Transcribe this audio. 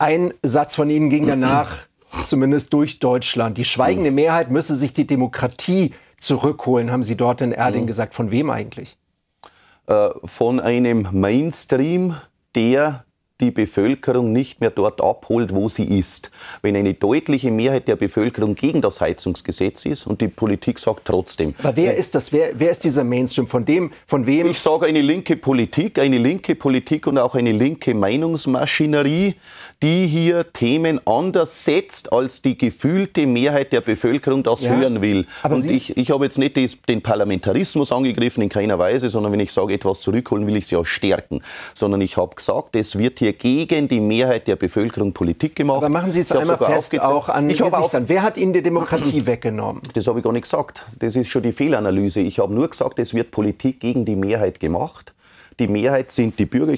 Ein Satz von Ihnen ging danach zumindest durch Deutschland. Die schweigende Mehrheit müsse sich die Demokratie zurückholen, haben Sie dort in Erding gesagt. Von wem eigentlich? Von einem Mainstream, der die Bevölkerung nicht mehr dort abholt, wo sie ist. Wenn eine deutliche Mehrheit der Bevölkerung gegen das Heizungsgesetz ist und die Politik sagt trotzdem. Aber wer ist das? Wer ist dieser Mainstream? Von wem? Ich sage eine linke Politik und auch eine linke Meinungsmaschinerie, die hier Themen anders setzt, als die gefühlte Mehrheit der Bevölkerung das hören will. Aber und ich habe jetzt nicht den Parlamentarismus angegriffen in keiner Weise, sondern wenn ich sage, etwas zurückholen, will ich sie auch stärken. Sondern ich habe gesagt, es wird hier gegen die Mehrheit der Bevölkerung Politik gemacht. Aber machen Sie es einmal fest auch an Gesichtern. Wer hat Ihnen die Demokratie weggenommen? Das habe ich gar nicht gesagt. Das ist schon die Fehlanalyse. Ich habe nur gesagt, es wird Politik gegen die Mehrheit gemacht. Die Mehrheit sind die Bürger.